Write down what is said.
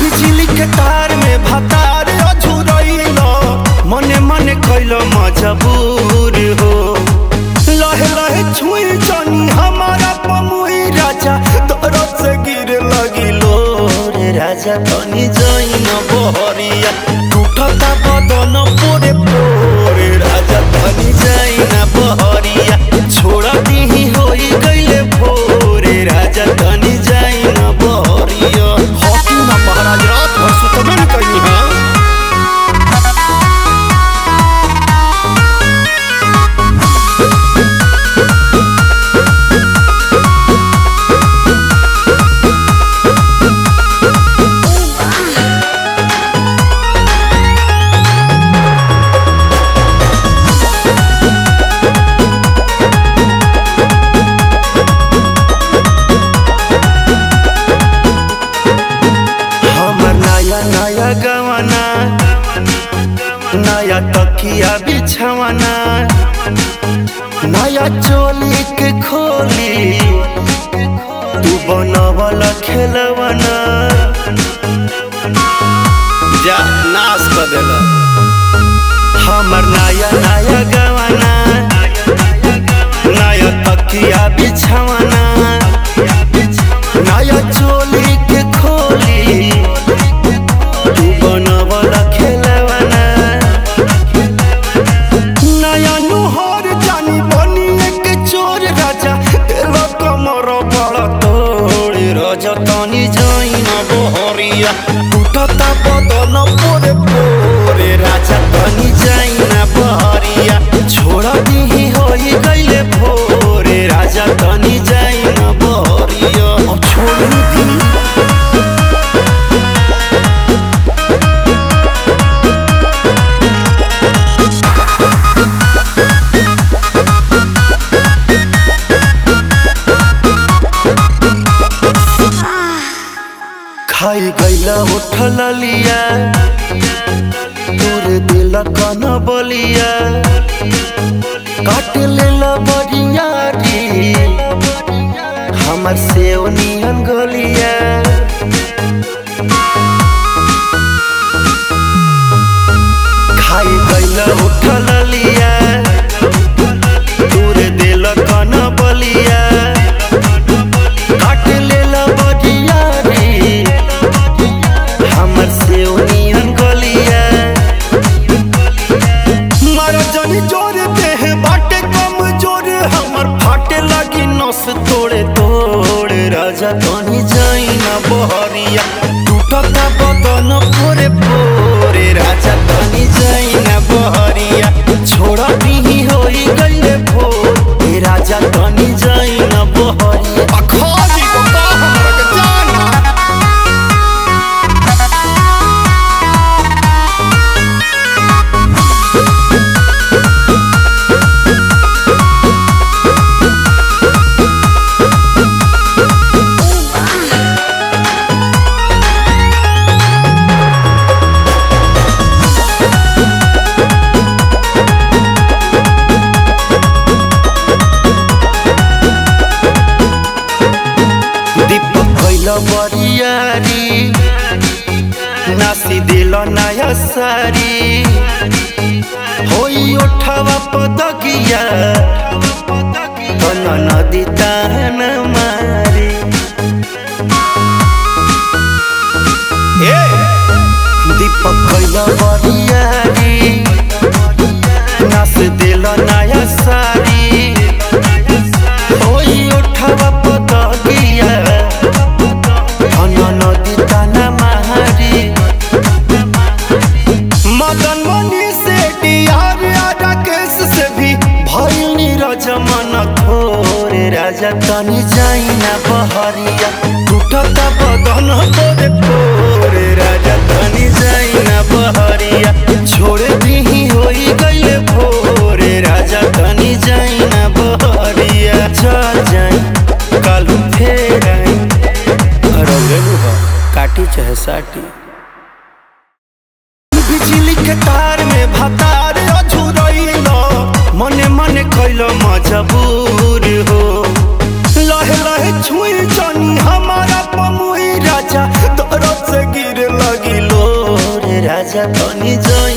बिजली के तार में भतार मने मने कैलो मजबूर हो लहे लहे छुई जानी हमारा पमुई राजा तोरो से गिर लगी लो रे राजा तनी जाई ना बहरिया टूटता बदन पूरे पूरे राजा तनी जाई ना बहरिया छोड़ा दी होई गईले भोरे राजा तनी जाई ना बहरिया हो क्यों ना महाराज रात भर सुतबे न कहीं है तकिया बिछवाना नया चोली के खोली तू बनवला खेलवाना जा नाश कर देला हमर नया नया गवाना नया तकिया बिछवाना नया चोली के खोली तू बनवला खेलवाना टूटता बदन पूरे पूरे राजा तनी जाई ना बहरिया छोड़ा दी होई गईले भोरे राजा तनी जाई ना बहरिया छोड़ दी खाई गईला उठल लिया तोरे दिल कन बलिया काट लेला बरियारी हमर सेवनियन गलिया खाई गईला उठल लिया तोरे दिल कन बलिया काट लेला बरियारी तोड़े तोड़े राजा तनी जाई ना बहरिया टूटता बदन पूरे पूरे राजा तनी जाई ना बहरिया छोड़ा दी होई गईले भोरे राजा तनी जाई ना बहरिया नासी दिल नया सारी होई उठावा पदकिया तना नदी तान मारी ए दीपक कैला बरियारी नास दिल नया सारी होई उठावा पदकिया तना नदी तान मारी तनी जाई ना बहरिया उठता बदन तोरे तोरे राजा तनी जाई ना बहरिया छोड़ दीही होई गईल भोरे राजा तनी जाई ना बहरिया चल जाई कालू फेर आई रंगे बुहा काटी चाहे साटी बिजली के तार में भतार अझुरइलो मने मने कइलो मजबूर हो लहे लहे छुई जानी हमारा पमुई राजा तोर से गिर लगिलो रे राजा तनी जाई।